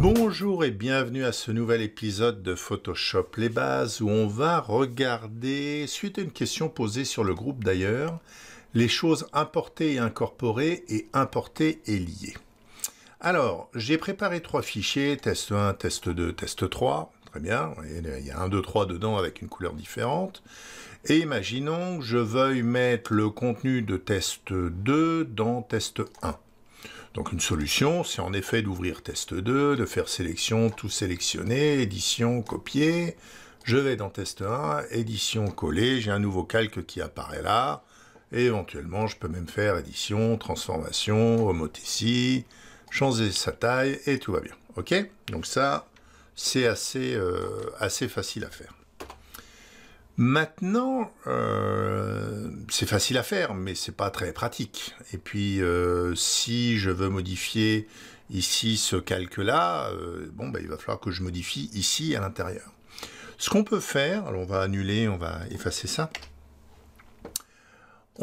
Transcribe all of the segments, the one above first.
Bonjour et bienvenue à ce nouvel épisode de Photoshop les bases où on va regarder, suite à une question posée sur le groupe d'ailleurs, les choses importées et incorporées et importées et liées. Alors, j'ai préparé trois fichiers, test 1, test 2, test 3, très bien, il y a 1, 2, 3 dedans avec une couleur différente. Et imaginons que je veuille mettre le contenu de test 2 dans test 1. Donc une solution, c'est en effet d'ouvrir test 2, de faire sélection, tout sélectionner, édition, copier. Je vais dans test 1, édition, coller, j'ai un nouveau calque qui apparaît là. Et éventuellement, je peux même faire édition, transformation, remonter ici, changer sa taille et tout va bien. Ok? Donc ça, c'est assez facile à faire. Maintenant, c'est facile à faire, mais c'est pas très pratique. Et puis, si je veux modifier ici ce calque-là, il va falloir que je modifie ici à l'intérieur. Ce qu'on peut faire, alors on va annuler, on va effacer ça.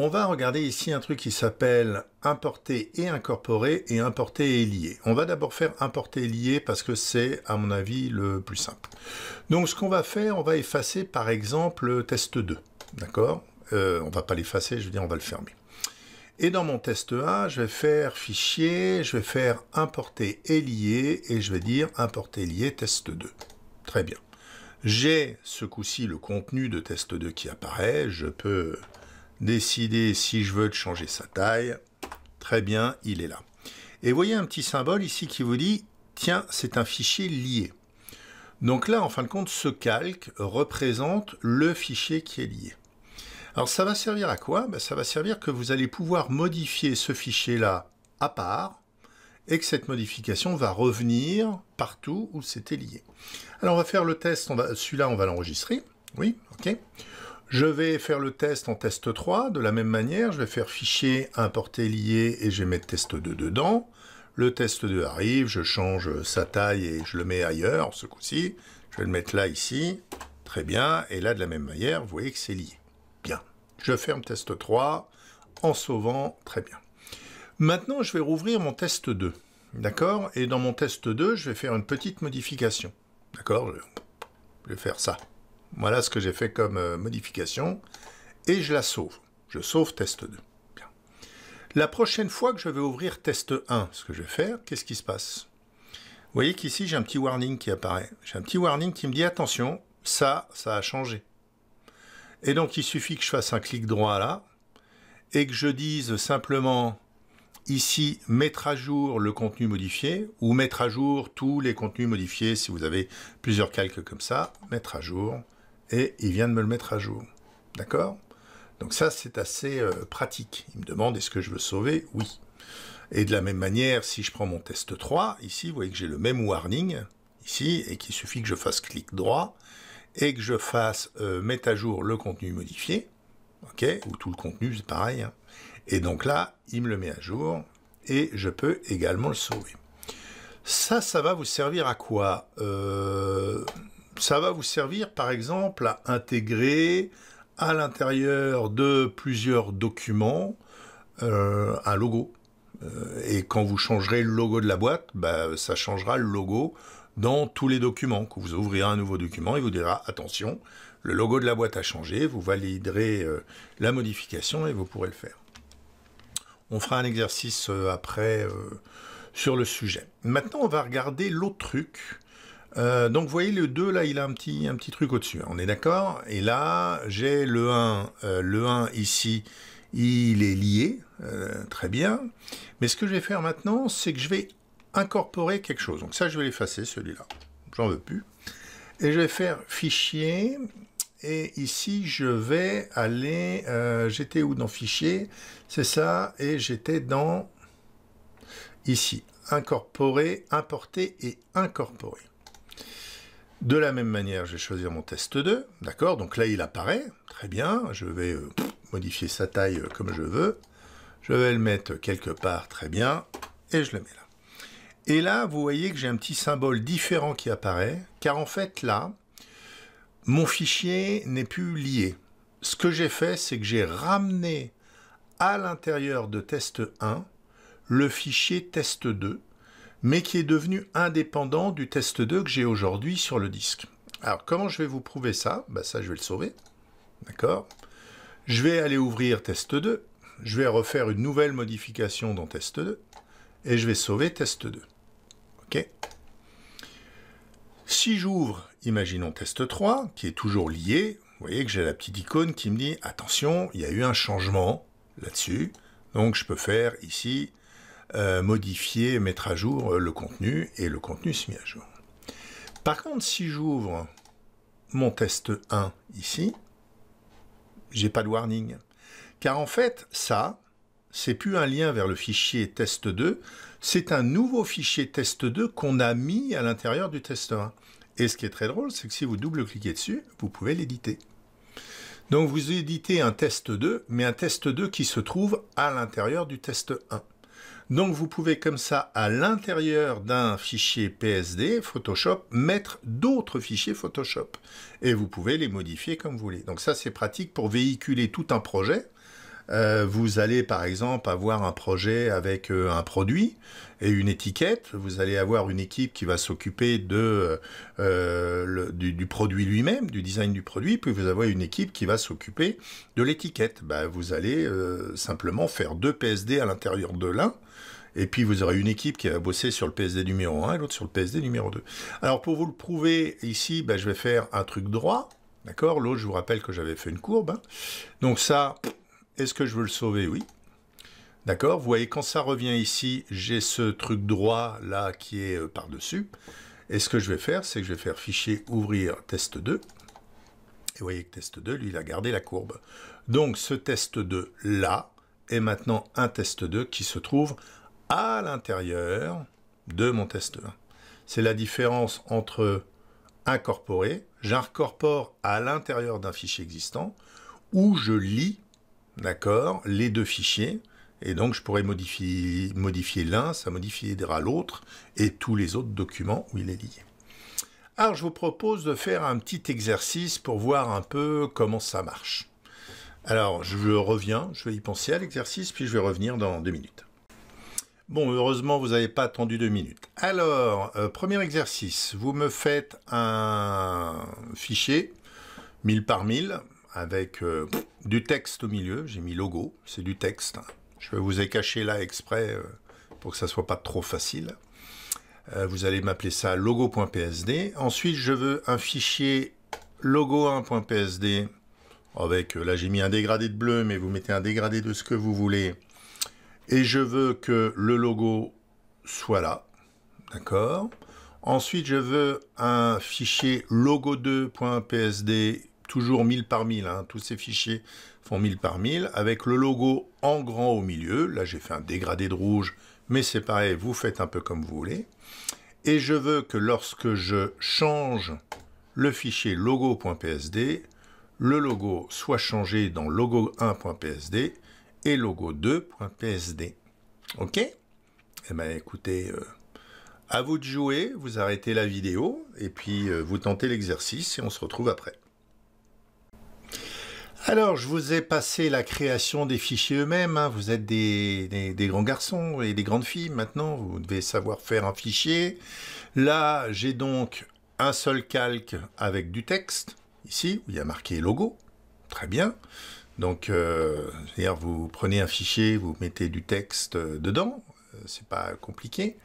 On va regarder ici un truc qui s'appelle importer et incorporer et importer et lier. On va d'abord faire importer et lier parce que c'est, à mon avis, le plus simple. Donc, ce qu'on va faire, on va effacer, par exemple, test 2. D'accord ? On va pas l'effacer, je veux dire, on va le fermer. Et dans mon test 1, je vais faire fichier, je vais faire importer et lier et je vais dire importer et lier test 2. Très bien. J'ai, ce coup-ci, le contenu de test 2 qui apparaît. Je peux décider si je veux de changer sa taille. Très bien, il est là. Et vous voyez un petit symbole ici qui vous dit « Tiens, c'est un fichier lié ». Donc là, en fin de compte, ce calque représente le fichier qui est lié. Alors ça va servir à quoi? Ça va servir que vous allez pouvoir modifier ce fichier-là à part et que cette modification va revenir partout où c'était lié. Alors on va faire le test, celui-là on va l'enregistrer. Oui, ok. Je vais faire le test en test 3, de la même manière, je vais faire fichier, importer, lier, et je vais mettre test 2 dedans. Le test 2 arrive, je change sa taille et je le mets ailleurs, ce coup-ci. Je vais le mettre là, ici, très bien, et là, de la même manière, vous voyez que c'est lié. Bien, je ferme test 3, en sauvant, très bien. Maintenant, je vais rouvrir mon test 2, d'accord? Et dans mon test 2, je vais faire une petite modification, d'accord? Je vais faire ça. Voilà ce que j'ai fait comme modification. Et je la sauve. Je sauve test 2. Bien. La prochaine fois que je vais ouvrir test 1, ce que je vais faire, qu'est-ce qui se passe? Vous voyez qu'ici, j'ai un petit warning qui apparaît. J'ai un petit warning qui me dit, attention, ça a changé. Et donc, il suffit que je fasse un clic droit là, et que je dise simplement, ici, mettre à jour le contenu modifié, ou mettre à jour tous les contenus modifiés, si vous avez plusieurs calques comme ça, mettre à jour. Et il vient de me le mettre à jour. D'accord? Donc ça, c'est assez pratique. Il me demande, est-ce que je veux sauver? Oui. Et de la même manière, si je prends mon test 3, ici, vous voyez que j'ai le même warning, ici, et qu'il suffit que je fasse clic droit, et que je fasse mettre à jour le contenu modifié, ok, ou tout le contenu, c'est pareil. Hein. Et donc là, il me le met à jour, et je peux également le sauver. Ça va vous servir à quoi? Ça va vous servir, par exemple, à intégrer à l'intérieur de plusieurs documents un logo. Et quand vous changerez le logo de la boîte, ça changera le logo dans tous les documents. Quand vous ouvrirez un nouveau document, il vous dira « Attention, le logo de la boîte a changé, vous validerez la modification et vous pourrez le faire. » On fera un exercice après sur le sujet. Maintenant, on va regarder l'autre truc. Donc vous voyez le 2 là, il a un petit truc au-dessus, hein, on est d'accord? Et là, j'ai le 1, ici, il est lié, très bien. Mais ce que je vais faire maintenant, c'est que je vais incorporer quelque chose. Donc ça, je vais l'effacer, celui-là, j'en veux plus. Et je vais faire fichier, et ici, je vais aller, j'étais où dans fichier? C'est ça, et j'étais dans, ici, incorporer, importer et incorporer. De la même manière, je vais choisir mon test 2, d'accord? Donc là, il apparaît, très bien, je vais modifier sa taille comme je veux, je vais le mettre quelque part, très bien, et je le mets là. Et là, vous voyez que j'ai un petit symbole différent qui apparaît, car en fait, là, mon fichier n'est plus lié. Ce que j'ai fait, c'est que j'ai ramené à l'intérieur de test 1 le fichier test 2, mais qui est devenu indépendant du test 2 que j'ai aujourd'hui sur le disque. Alors, comment je vais vous prouver ça? Bah, ça, je vais le sauver. D'accord? Je vais aller ouvrir test 2. Je vais refaire une nouvelle modification dans test 2. Et je vais sauver test 2. OK? Si j'ouvre, imaginons test 3, qui est toujours lié, vous voyez que j'ai la petite icône qui me dit « Attention, il y a eu un changement là-dessus. » Donc, je peux faire ici « Modifier, mettre à jour le contenu » et le contenu se met à jour. Par contre, si j'ouvre mon test 1 ici, j'ai pas de warning. Car en fait, ça, c'est plus un lien vers le fichier test 2, c'est un nouveau fichier test 2 qu'on a mis à l'intérieur du test 1. Et ce qui est très drôle, c'est que si vous double-cliquez dessus, vous pouvez l'éditer. Donc vous éditez un test 2, mais un test 2 qui se trouve à l'intérieur du test 1. Donc vous pouvez comme ça, à l'intérieur d'un fichier PSD, Photoshop, mettre d'autres fichiers Photoshop. Et vous pouvez les modifier comme vous voulez. Donc ça, c'est pratique pour véhiculer tout un projet. Vous allez par exemple avoir un projet avec un produit et une étiquette. Vous allez avoir une équipe qui va s'occuper du produit lui-même, du design du produit. Puis vous avez une équipe qui va s'occuper de l'étiquette. Bah, vous allez simplement faire deux PSD à l'intérieur de l'un. Et puis vous aurez une équipe qui va bosser sur le PSD numéro 1 et l'autre sur le PSD numéro 2. Alors pour vous le prouver ici, bah, je vais faire un truc droit. D'accord? L'autre, je vous rappelle que j'avais fait une courbe. Hein. Donc ça... Est-ce que je veux le sauver? Oui. D'accord. Vous voyez, quand ça revient ici, j'ai ce truc droit là qui est par-dessus. Et ce que je vais faire, c'est que je vais faire fichier ouvrir test 2. Et vous voyez que test 2, lui, il a gardé la courbe. Donc ce test 2 là est maintenant un test 2 qui se trouve à l'intérieur de mon test 1. C'est la différence entre incorporer, j'incorpore à l'intérieur d'un fichier existant, ou je lis, d'accord, les deux fichiers, et donc je pourrais modifier l'un, ça modifiera l'autre, et tous les autres documents où il est lié. Alors je vous propose de faire un petit exercice pour voir un peu comment ça marche. Alors je reviens, je vais y penser à l'exercice, puis je vais revenir dans 2 minutes. Bon, heureusement vous n'avez pas attendu 2 minutes. Alors, premier exercice, vous me faites un fichier 1000 par 1000, avec du texte au milieu, j'ai mis logo, c'est du texte. Je vous ai caché là exprès pour que ça soit pas trop facile. Vous allez m'appeler ça logo.psd. Ensuite, je veux un fichier logo1.psd avec, là j'ai mis un dégradé de bleu, mais vous mettez un dégradé de ce que vous voulez. Et je veux que le logo soit là, d'accord. Ensuite, je veux un fichier logo2.psd, toujours 1000 par 1000, hein, tous ces fichiers font 1000 par 1000, avec le logo en grand au milieu. Là, j'ai fait un dégradé de rouge, mais c'est pareil, vous faites un peu comme vous voulez. Et je veux que lorsque je change le fichier logo.psd, le logo soit changé dans logo1.psd et logo2.psd. OK? Eh bien, écoutez... à vous de jouer, vous arrêtez la vidéo, et puis vous tentez l'exercice, et on se retrouve après. Alors, je vous ai passé la création des fichiers eux-mêmes. Hein. Vous êtes des grands garçons et des grandes filles maintenant. Vous devez savoir faire un fichier. Là, j'ai donc un seul calque avec du texte. Ici, où il y a marqué logo. Très bien. Donc, c'est-à-dire, vous prenez un fichier, vous mettez du texte dedans. C'est pas compliqué.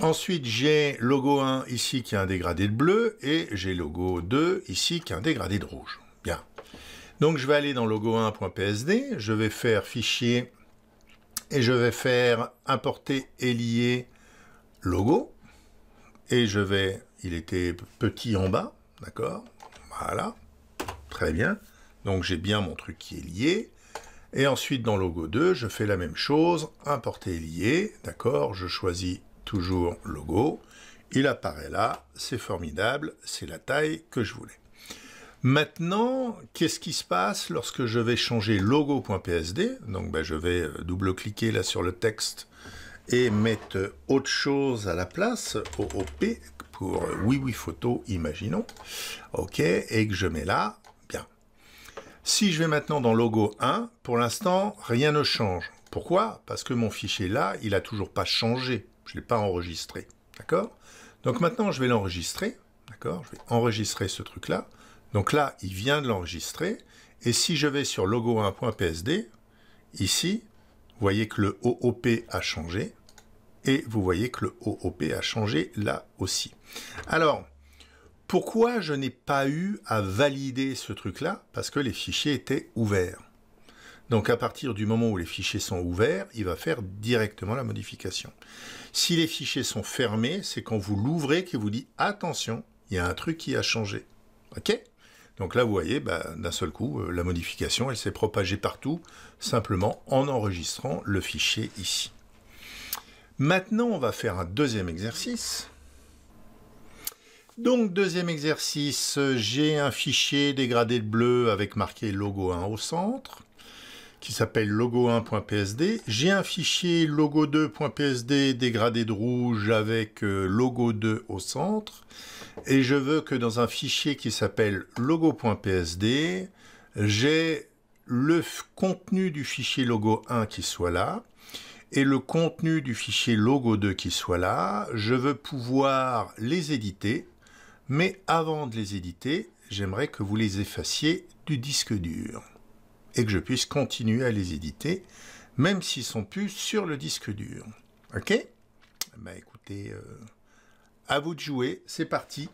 Ensuite, j'ai logo 1 ici qui a un dégradé de bleu. Et j'ai logo 2 ici qui a un dégradé de rouge. Bien. Donc je vais aller dans logo1.psd, je vais faire fichier et je vais faire importer et lier logo. Et je vais, il était petit en bas, d'accord? Voilà, très bien. Donc j'ai bien mon truc qui est lié. Et ensuite dans logo 2, je fais la même chose, importer et lier, d'accord? Je choisis toujours logo, il apparaît là, c'est formidable, c'est la taille que je voulais. Maintenant, qu'est-ce qui se passe lorsque je vais changer logo.psd? Donc ben, je vais double-cliquer là sur le texte et mettre autre chose à la place, OOP, pour OuiOuiPhoto, imaginons. OK, et que je mets là, bien. Si je vais maintenant dans logo 1, pour l'instant, rien ne change. Pourquoi? Parce que mon fichier là, il n'a toujours pas changé. Je ne l'ai pas enregistré. D'accord? Donc maintenant, je vais l'enregistrer. D'accord? Je vais enregistrer ce truc-là. Donc là, il vient de l'enregistrer. Et si je vais sur logo1.psd, ici, vous voyez que le OOP a changé. Et vous voyez que le OOP a changé là aussi. Alors, pourquoi je n'ai pas eu à valider ce truc-là? Parce que les fichiers étaient ouverts. Donc à partir du moment où les fichiers sont ouverts, il va faire directement la modification. Si les fichiers sont fermés, c'est quand vous l'ouvrez qu'il vous dit « Attention, il y a un truc qui a changé. » Ok ? Donc là, vous voyez, bah, d'un seul coup, la modification, elle s'est propagée partout, simplement en enregistrant le fichier ici. Maintenant, on va faire un deuxième exercice. Donc, deuxième exercice, j'ai un fichier dégradé de bleu avec marqué logo 1 au centre, qui s'appelle logo1.psd. J'ai un fichier logo2.psd dégradé de rouge avec logo 2 au centre. Et je veux que dans un fichier qui s'appelle logo.psd, j'ai le contenu du fichier logo 1 qui soit là et le contenu du fichier logo 2 qui soit là. Je veux pouvoir les éditer, mais avant de les éditer, j'aimerais que vous les effaciez du disque dur et que je puisse continuer à les éditer, même s'ils ne sont plus sur le disque dur. Ok? Bah écoutez, à vous de jouer, c'est parti.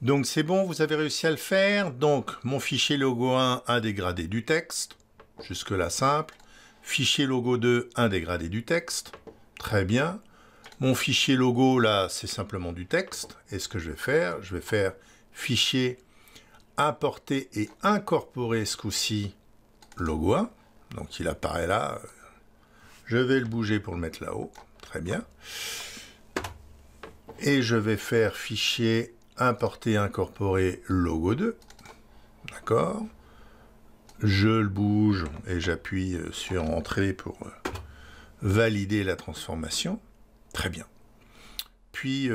Donc c'est bon, vous avez réussi à le faire. Donc mon fichier logo 1 a dégradé du texte, jusque-là simple. Fichier logo 2, un dégradé du texte, très bien. Mon fichier logo là, c'est simplement du texte. Et ce que je vais faire fichier importer et incorporer ce coup-ci logo 1. Donc il apparaît là. Je vais le bouger pour le mettre là-haut. Très bien. Et je vais faire fichier importer, incorporer logo 2. D'accord. Je le bouge et j'appuie sur entrée pour valider la transformation. Très bien. Puis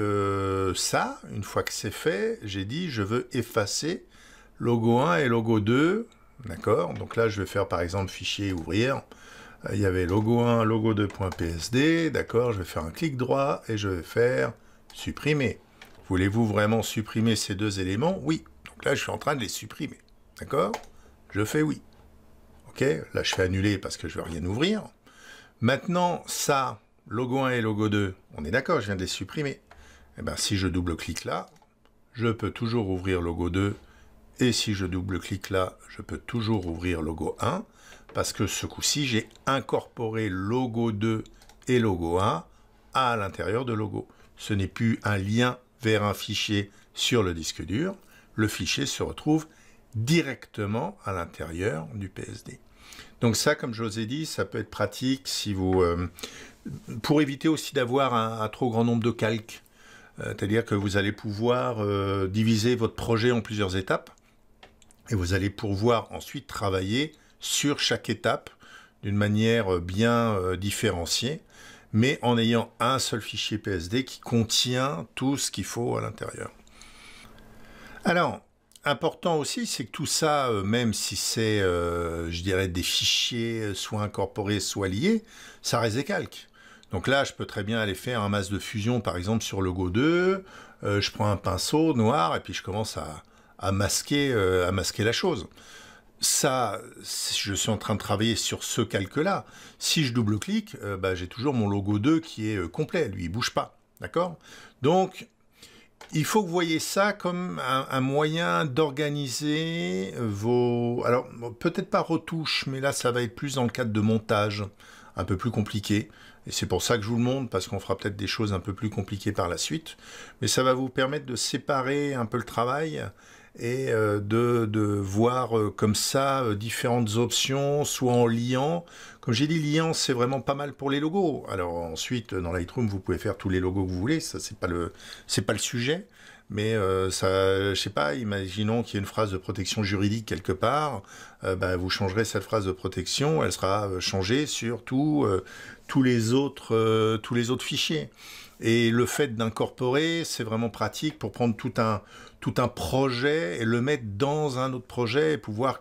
ça, une fois que c'est fait, j'ai dit je veux effacer logo 1 et logo 2. D'accord. Donc là, je vais faire par exemple fichier ouvrière. Il y avait logo 1, logo 2.psd, d'accord, je vais faire un clic droit et je vais faire supprimer. Voulez-vous vraiment supprimer ces deux éléments? Oui. Donc là, je suis en train de les supprimer. D'accord? Je fais oui. Ok, là, je fais annuler parce que je ne veux rien ouvrir. Maintenant, ça, logo 1 et logo 2, on est d'accord, je viens de les supprimer. Eh bien, si je double-clique là, je peux toujours ouvrir logo 2. Et si je double-clique là, je peux toujours ouvrir logo 1. Parce que ce coup-ci, j'ai incorporé logo 2 et logo 1 à l'intérieur de logo. Ce n'est plus un lien vers un fichier sur le disque dur. Le fichier se retrouve directement à l'intérieur du PSD. Donc ça, comme je vous ai dit, ça peut être pratique si vous, pour éviter aussi d'avoir un trop grand nombre de calques. C'est-à-dire que vous allez pouvoir diviser votre projet en plusieurs étapes et vous allez pouvoir ensuite travailler sur chaque étape d'une manière bien différenciée, mais en ayant un seul fichier PSD qui contient tout ce qu'il faut à l'intérieur. Alors, important aussi, c'est que tout ça, même si c'est, je dirais, des fichiers soit incorporés, soit liés, ça reste des calques. Donc là, je peux très bien aller faire un masque de fusion, par exemple, sur logo 2. Je prends un pinceau noir et puis je commence à masquer la chose. Ça, je suis en train de travailler sur ce calque-là. Si je double-clique, bah, j'ai toujours mon logo 2 qui est complet. Lui, il ne bouge pas. D'accord? Donc, il faut que vous voyez ça comme un moyen d'organiser vos... Alors, peut-être pas retouches, mais là, ça va être plus dans le cadre de montage, un peu plus compliqué. Et c'est pour ça que je vous le montre, parce qu'on fera peut-être des choses un peu plus compliquées par la suite. Mais ça va vous permettre de séparer un peu le travail et de voir comme ça différentes options, soit en liant. Comme j'ai dit, liant, c'est vraiment pas mal pour les logos. Alors ensuite, dans Lightroom, vous pouvez faire tous les logos que vous voulez. Ça, c'est pas le sujet. Mais ça, je sais pas, imaginons qu'il y ait une phrase de protection juridique quelque part. Bah, vous changerez cette phrase de protection. Elle sera changée sur tous les autres fichiers. Et le fait d'incorporer, c'est vraiment pratique pour prendre tout un projet et le mettre dans un autre projet et pouvoir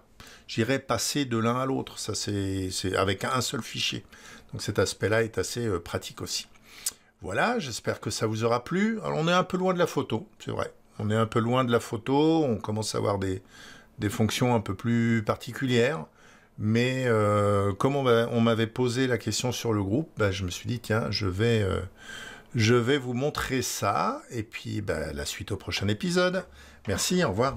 j'irai passer de l'un à l'autre. Ça, c'est avec un seul fichier. Donc cet aspect-là est assez pratique aussi. Voilà, j'espère que ça vous aura plu. Alors, on est un peu loin de la photo, c'est vrai. On est un peu loin de la photo, on commence à avoir des fonctions un peu plus particulières. Mais comme on m'avait posé la question sur le groupe, bah, je me suis dit, tiens, je vais vous montrer ça. Et puis, bah, la suite au prochain épisode. Merci, au revoir.